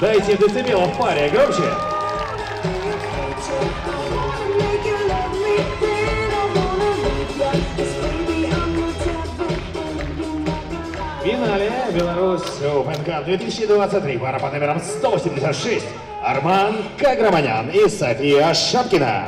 Дайте децибелов в паре громче. В финале Беларусь Open Cup 2023. Пара под номером 186. Арман Каграманян и София Шапкина.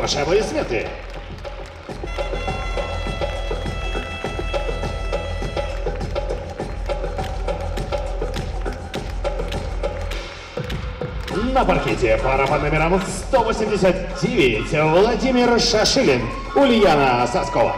Ваши аплодисменты. На паркете пара под номером 189 Владимир Шашилин, Ульяна Соскова.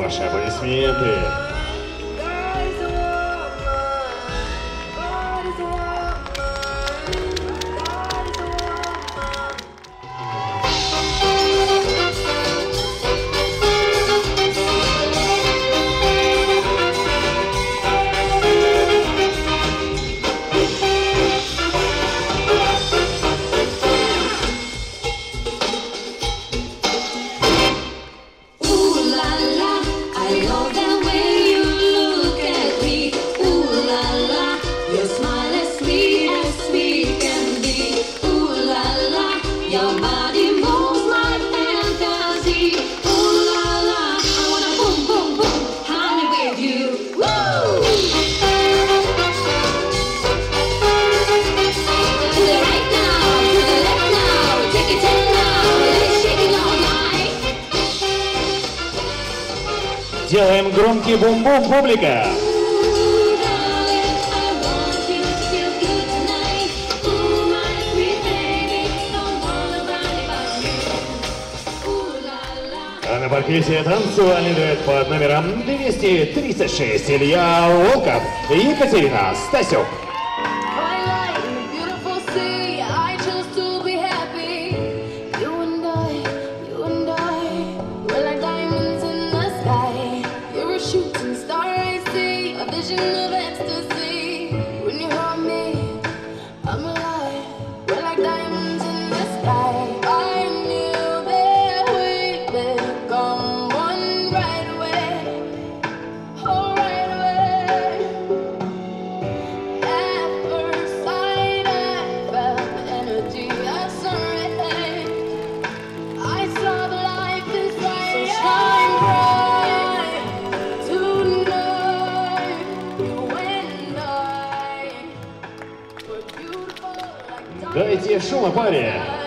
Ваши аплодисменты. Делаем громкий бум-бум, публика! А на паркете танцевальный дуэт под номером 236 Илья Волков и Екатерина Стасюк. Tonight. Дайте шума, паре!